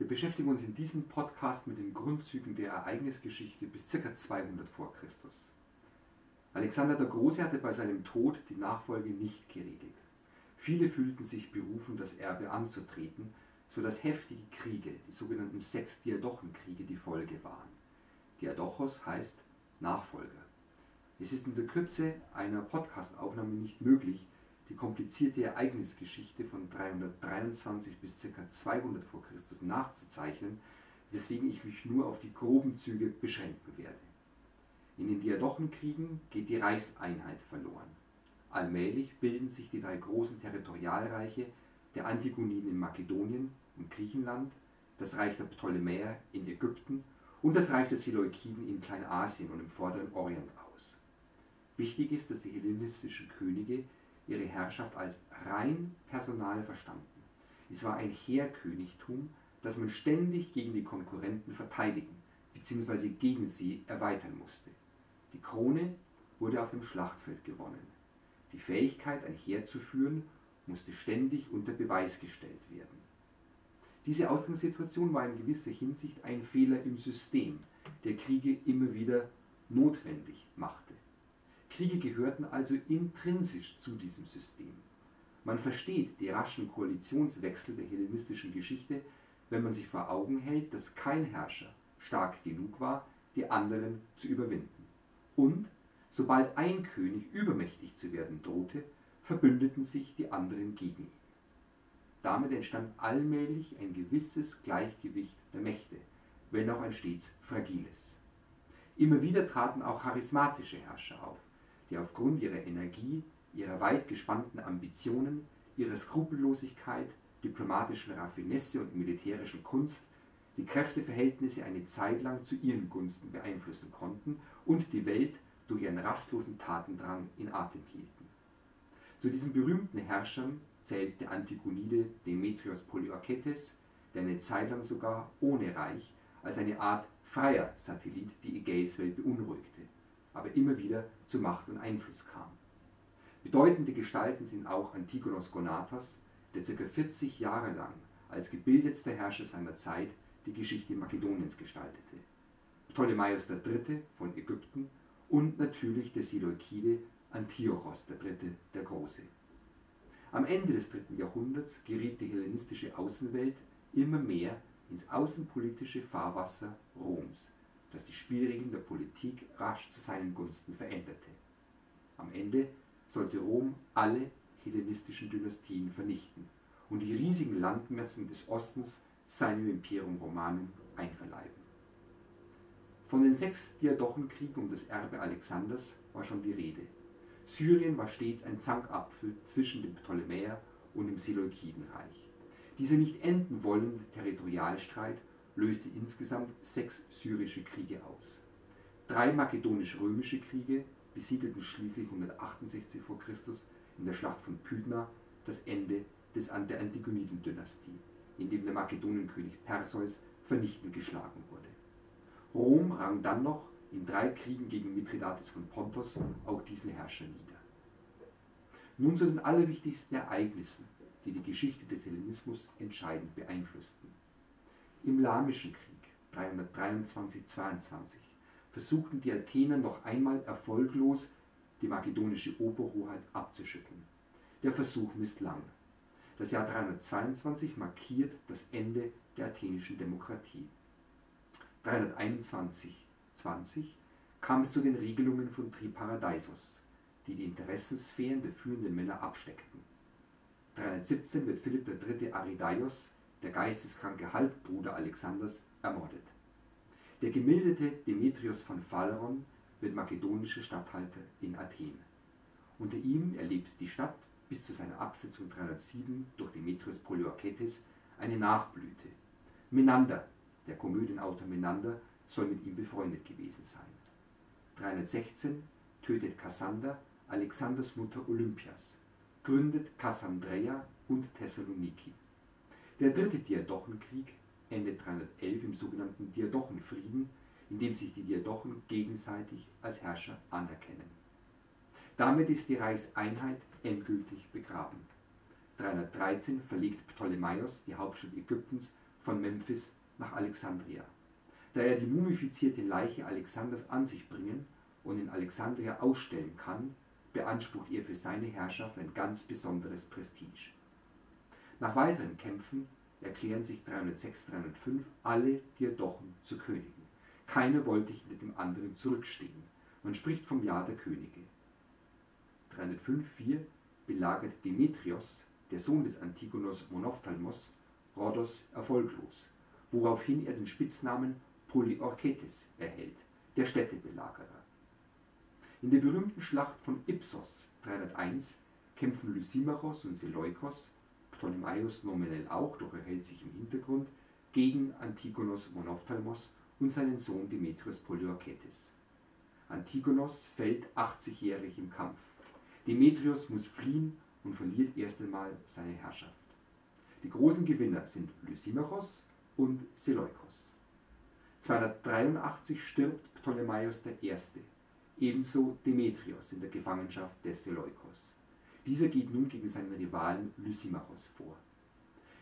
Wir beschäftigen uns in diesem Podcast mit den Grundzügen der Ereignisgeschichte bis ca. 200 vor Christus. Alexander der Große hatte bei seinem Tod die Nachfolge nicht geregelt. Viele fühlten sich berufen, das Erbe anzutreten, sodass heftige Kriege, die sogenannten Sechs-Diadochen-Kriege, die Folge waren. Diadochos heißt Nachfolger. Es ist in der Kürze einer Podcastaufnahme nicht möglich, die komplizierte Ereignisgeschichte von 323 bis ca. 200 vor Christus nachzuzeichnen, weswegen ich mich nur auf die groben Züge beschränken werde. In den Diadochenkriegen geht die Reichseinheit verloren. Allmählich bilden sich die drei großen Territorialreiche der Antigoniden in Makedonien und Griechenland, das Reich der Ptolemäer in Ägypten und das Reich der Seleukiden in Kleinasien und im Vorderen Orient aus. Wichtig ist, dass die hellenistischen Könige ihre Herrschaft als rein personal verstanden. Es war ein Heerkönigtum, das man ständig gegen die Konkurrenten verteidigen bzw. gegen sie erweitern musste. Die Krone wurde auf dem Schlachtfeld gewonnen. Die Fähigkeit, ein Heer zu führen, musste ständig unter Beweis gestellt werden. Diese Ausgangssituation war in gewisser Hinsicht ein Fehler im System, der Kriege immer wieder notwendig machte. Kriege gehörten also intrinsisch zu diesem System. Man versteht die raschen Koalitionswechsel der hellenistischen Geschichte, wenn man sich vor Augen hält, dass kein Herrscher stark genug war, die anderen zu überwinden. Und sobald ein König übermächtig zu werden drohte, verbündeten sich die anderen gegen ihn. Damit entstand allmählich ein gewisses Gleichgewicht der Mächte, wenn auch ein stets fragiles. Immer wieder traten auch charismatische Herrscher auf, die aufgrund ihrer Energie, ihrer weit gespannten Ambitionen, ihrer Skrupellosigkeit, diplomatischen Raffinesse und militärischen Kunst die Kräfteverhältnisse eine Zeit lang zu ihren Gunsten beeinflussen konnten und die Welt durch ihren rastlosen Tatendrang in Atem hielten. Zu diesen berühmten Herrschern zählt der Antigonide Demetrios Poliorketes, der eine Zeit lang sogar ohne Reich als eine Art freier Satellit die Ägäiswelt beunruhigte, aber immer wieder zu Macht und Einfluss kam. Bedeutende Gestalten sind auch Antigonos Gonatas, der ca. 40 Jahre lang als gebildetster Herrscher seiner Zeit die Geschichte Makedoniens gestaltete, Ptolemaios III. Von Ägypten und natürlich der Seleukide Antiochos III. Der Große. Am Ende des 3. Jahrhunderts geriet die hellenistische Außenwelt immer mehr ins außenpolitische Fahrwasser Roms, das die Spielregeln der Politik rasch zu seinen Gunsten veränderte. Am Ende sollte Rom alle hellenistischen Dynastien vernichten und die riesigen Landmassen des Ostens seinem Imperium Romanum einverleiben. Von den 6 Diadochenkriegen um das Erbe Alexanders war schon die Rede. Syrien war stets ein Zankapfel zwischen dem Ptolemäer und dem Seleukidenreich. Dieser nicht enden wollende Territorialstreit löste insgesamt 6 syrische Kriege aus. 3 makedonisch-römische Kriege besiegelten schließlich 168 vor Christus in der Schlacht von Pydna das Ende der Antigoniden-Dynastie, in dem der Makedonenkönig Perseus vernichtend geschlagen wurde. Rom rang dann noch in 3 Kriegen gegen Mithridates von Pontos auch diesen Herrscher nieder. Nun zu den allerwichtigsten Ereignissen, die die Geschichte des Hellenismus entscheidend beeinflussten. Im Lamischen Krieg 323-22 versuchten die Athener noch einmal erfolglos, die makedonische Oberhoheit abzuschütteln. Der Versuch misslang. Das Jahr 322 markiert das Ende der athenischen Demokratie. 321-20 kam es zu den Regelungen von Triparadeisos, die die Interessensphären der führenden Männer absteckten. 317 wird Philipp III. Aridaios, der geisteskranke Halbbruder Alexanders, ermordet. Der gemilderte Demetrios von Phaleron wird makedonischer Statthalter in Athen. Unter ihm erlebt die Stadt bis zu seiner Absetzung 307 durch Demetrios Poliorketes eine Nachblüte. Menander, der Komödienautor Menander, soll mit ihm befreundet gewesen sein. 316 tötet Kassander Alexanders Mutter Olympias, gründet Kassandrea und Thessaloniki. Der 3. Diadochenkrieg endet 311 im sogenannten Diadochenfrieden, in dem sich die Diadochen gegenseitig als Herrscher anerkennen. Damit ist die Reichseinheit endgültig begraben. 313 verlegt Ptolemaios die Hauptstadt Ägyptens von Memphis nach Alexandria, da er die mumifizierte Leiche Alexanders an sich bringen und in Alexandria ausstellen kann, beansprucht er für seine Herrschaft ein ganz besonderes Prestige. Nach weiteren Kämpfen erklären sich 306-305 alle Diadochen zu Königen. Keiner wollte hinter dem anderen zurückstehen. Man spricht vom Jahr der Könige. 305-4 belagert Demetrios, der Sohn des Antigonos Monophthalmos, Rhodos erfolglos, woraufhin er den Spitznamen Poliorketes erhält, der Städtebelagerer. In der berühmten Schlacht von Ipsos 301 kämpfen Lysimachos und Seleukos, Ptolemaios nominell auch, doch er hält sich im Hintergrund, gegen Antigonos Monophthalmos und seinen Sohn Demetrios Poliorketes. Antigonos fällt 80-jährig im Kampf. Demetrios muss fliehen und verliert erst einmal seine Herrschaft. Die großen Gewinner sind Lysimachos und Seleukos. 283 stirbt Ptolemaios I., ebenso Demetrios in der Gefangenschaft des Seleukos. Dieser geht nun gegen seinen Rivalen Lysimachos vor.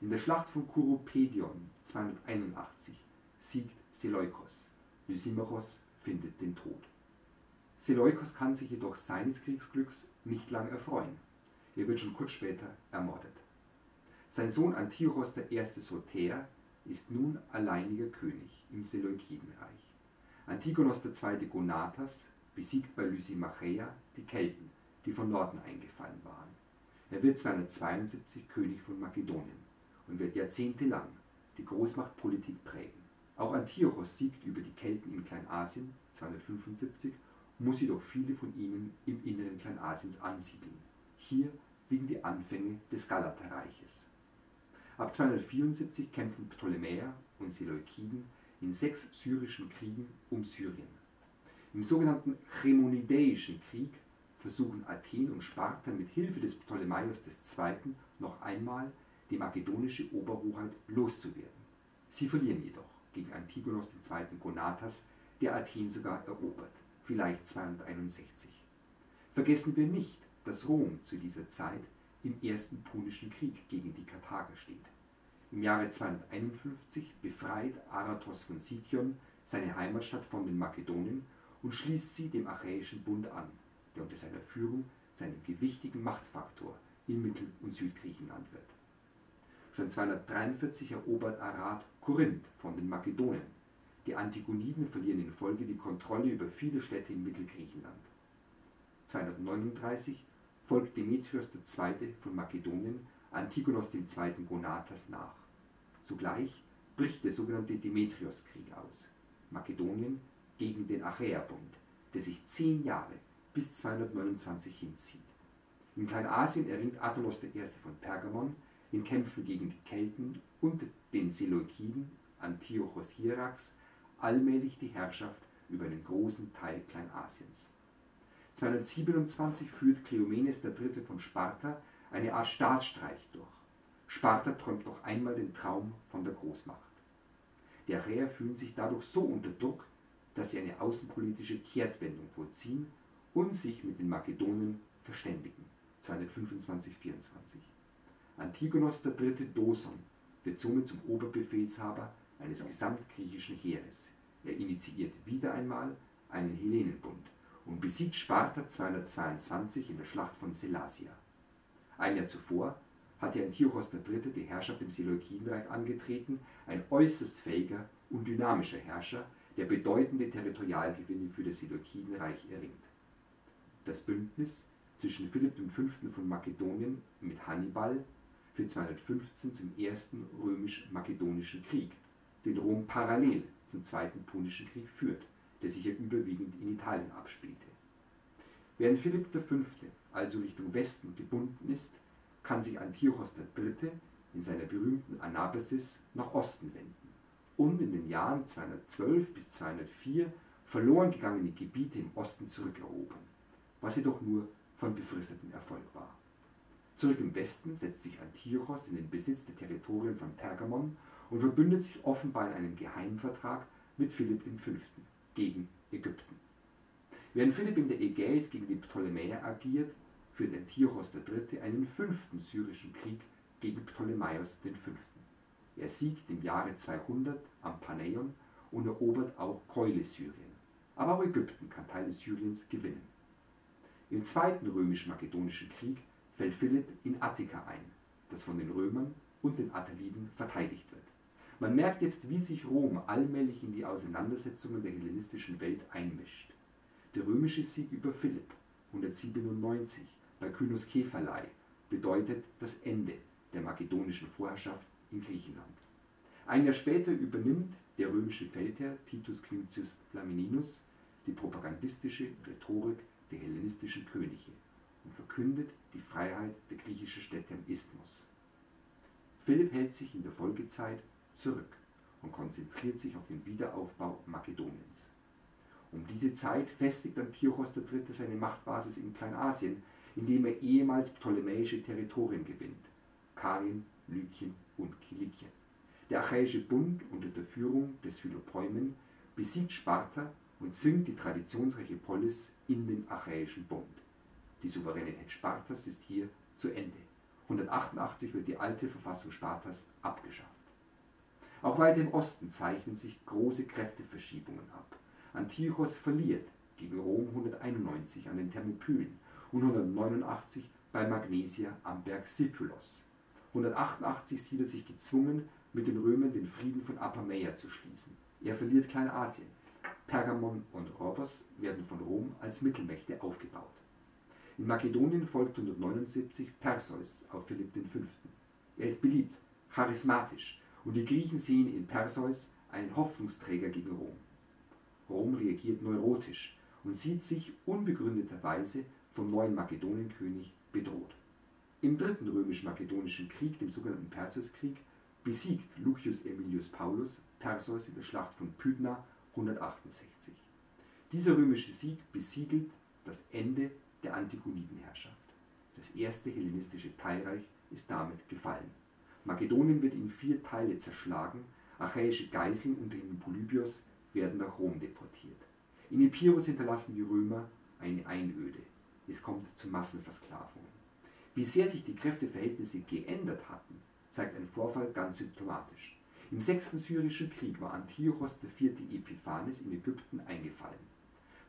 In der Schlacht von Kuropedion 281 siegt Seleukos. Lysimachos findet den Tod. Seleukos kann sich jedoch seines Kriegsglücks nicht lang erfreuen. Er wird schon kurz später ermordet. Sein Sohn Antiochos I. Soter ist nun alleiniger König im Seleukidenreich. Antigonos II. Gonatas besiegt bei Lysimachäa die Kelten, die von Norden eingefallen waren. Er wird 272 König von Makedonien und wird jahrzehntelang die Großmachtpolitik prägen. Auch Antiochos siegt über die Kelten in Kleinasien 275, muss jedoch viele von ihnen im Inneren Kleinasiens ansiedeln. Hier liegen die Anfänge des Galaterreiches. Ab 274 kämpfen Ptolemäer und Seleukiden in 6 syrischen Kriegen um Syrien. Im sogenannten Chremonidäischen Krieg versuchen Athen und Sparta mit Hilfe des Ptolemaios II. Noch einmal die makedonische Oberhoheit loszuwerden. Sie verlieren jedoch gegen Antigonos II. Gonatas, der Athen sogar erobert, vielleicht 261. Vergessen wir nicht, dass Rom zu dieser Zeit im Ersten Punischen Krieg gegen die Karthager steht. Im Jahre 251 befreit Aratos von Sition seine Heimatstadt von den Makedonen und schließt sie dem Achäischen Bund an, der unter seiner Führung zu einem gewichtigen Machtfaktor in Mittel- und Südgriechenland wird. Schon 243 erobert Aratos Korinth von den Makedonen. Die Antigoniden verlieren in Folge die Kontrolle über viele Städte in Mittelgriechenland. 239 folgt Demetrios II. Von Makedonien Antigonos II. Gonatas nach. Zugleich bricht der sogenannte Demetrios-Krieg aus, Makedonien gegen den Achäerbund, der sich 10 Jahre bis 229 hinzieht. In Kleinasien erringt Attalos I. von Pergamon in Kämpfen gegen die Kelten und den Seleukiden Antiochos Hierax allmählich die Herrschaft über einen großen Teil Kleinasiens. 227 führt Kleomenes III. Von Sparta eine Art Staatsstreich durch. Sparta träumt noch einmal den Traum von der Großmacht. Die Achäer fühlen sich dadurch so unter Druck, dass sie eine außenpolitische Kehrtwendung vollziehen und sich mit den Makedonen verständigen. 225-24. Antigonos III. Doson wird somit zum Oberbefehlshaber eines gesamtgriechischen Heeres. Er initiiert wieder einmal einen Hellenenbund und besiegt Sparta 222 in der Schlacht von Sellasia. Ein Jahr zuvor hatte Antiochos III. Die Herrschaft im Seleukidenreich angetreten, ein äußerst fähiger und dynamischer Herrscher, der bedeutende Territorialgewinne für das Seleukidenreich erringt. Das Bündnis zwischen Philipp V. von Makedonien mit Hannibal für 215 zum ersten römisch-makedonischen Krieg, den Rom parallel zum Zweiten Punischen Krieg führt, der sich ja überwiegend in Italien abspielte. Während Philipp V. also Richtung Westen gebunden ist, kann sich Antiochos III. In seiner berühmten Anabasis nach Osten wenden und in den Jahren 212 bis 204 verloren gegangene Gebiete im Osten zurückerobern, was jedoch nur von befristetem Erfolg war. Zurück im Westen setzt sich Antiochos in den Besitz der Territorien von Pergamon und verbündet sich offenbar in einem Geheimvertrag mit Philipp V. gegen Ägypten. Während Philipp in der Ägäis gegen die Ptolemäer agiert, führt Antiochos III. Einen 5. syrischen Krieg gegen Ptolemaios V. Er siegt im Jahre 200 am Paneion und erobert auch Keule Syrien. Aber auch Ägypten kann Teile Syriens gewinnen. Im Zweiten Römisch-Makedonischen Krieg fällt Philipp in Attika ein, das von den Römern und den Attaliden verteidigt wird. Man merkt jetzt, wie sich Rom allmählich in die Auseinandersetzungen der hellenistischen Welt einmischt. Der römische Sieg über Philipp 197 bei Kynoskephalei bedeutet das Ende der makedonischen Vorherrschaft in Griechenland. Ein Jahr später übernimmt der römische Feldherr Titus Knucius Flamininus die propagandistische Rhetorik der hellenistischen Könige und verkündet die Freiheit der griechischen Städte am Isthmus. Philipp hält sich in der Folgezeit zurück und konzentriert sich auf den Wiederaufbau Makedoniens. Um diese Zeit festigt Antiochos III. Seine Machtbasis in Kleinasien, indem er ehemals ptolemäische Territorien gewinnt: Karien, Lykien und Kilikien. Der Achäische Bund unter der Führung des Philopeumen besiegt Sparta und zwingt die traditionsreiche Polis in den Achäischen Bund. Die Souveränität Spartas ist hier zu Ende. 188 wird die alte Verfassung Spartas abgeschafft. Auch weiter im Osten zeichnen sich große Kräfteverschiebungen ab. Antiochos verliert gegen Rom 191 an den Thermopylen und 189 bei Magnesia am Berg Sipylos. 188 sieht er sich gezwungen, mit den Römern den Frieden von Apameia zu schließen. Er verliert Kleinasien. Pergamon und Rhodos werden von Rom als Mittelmächte aufgebaut. In Makedonien folgt 179 Perseus auf Philipp V. Er ist beliebt, charismatisch und die Griechen sehen in Perseus einen Hoffnungsträger gegen Rom. Rom reagiert neurotisch und sieht sich unbegründeterweise vom neuen Makedonienkönig bedroht. Im Dritten Römisch-Makedonischen Krieg, dem sogenannten Perseus-Krieg, besiegt Lucius Aemilius Paulus Perseus in der Schlacht von Pydna 168. Dieser römische Sieg besiegelt das Ende der Antigonidenherrschaft. Das erste hellenistische Teilreich ist damit gefallen. Makedonien wird in 4 Teile zerschlagen, achäische Geiseln unter ihnen Polybios werden nach Rom deportiert. In Epirus hinterlassen die Römer eine Einöde. Es kommt zu Massenversklavungen. Wie sehr sich die Kräfteverhältnisse geändert hatten, zeigt ein Vorfall ganz symptomatisch. Im 6. Syrischen Krieg war Antiochos IV. Epiphanes in Ägypten eingefallen.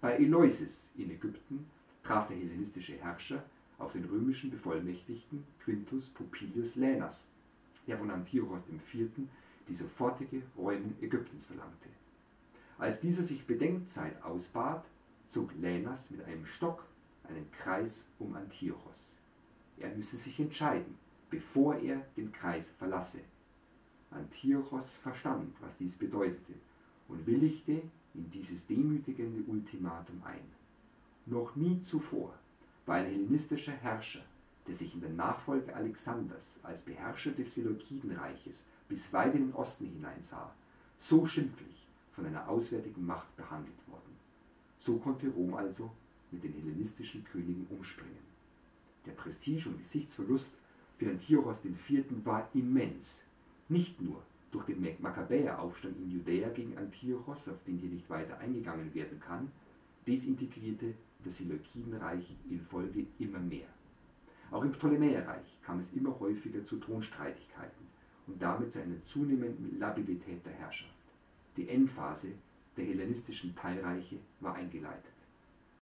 Bei Eleusis in Ägypten traf der hellenistische Herrscher auf den römischen Bevollmächtigten Quintus Popilius Laenas, der von Antiochos IV. Die sofortige Räumung Ägyptens verlangte. Als dieser sich Bedenkzeit ausbat, zog Laenas mit einem Stock einen Kreis um Antiochos. Er müsse sich entscheiden, bevor er den Kreis verlasse. Antiochos verstand, was dies bedeutete, und willigte in dieses demütigende Ultimatum ein. Noch nie zuvor war ein hellenistischer Herrscher, der sich in der Nachfolge Alexanders als Beherrscher des Seleukidenreiches bis weit in den Osten hineinsah, so schimpflich von einer auswärtigen Macht behandelt worden. So konnte Rom also mit den hellenistischen Königen umspringen. Der Prestige- und Gesichtsverlust für Antiochos IV. War immens. Nicht nur durch den Makkabäeraufstand in Judäa gegen Antiochos, auf den hier nicht weiter eingegangen werden kann, desintegrierte das Seleukidenreich in Folge immer mehr. Auch im Ptolemäerreich kam es immer häufiger zu Thronstreitigkeiten und damit zu einer zunehmenden Labilität der Herrschaft. Die Endphase der hellenistischen Teilreiche war eingeleitet.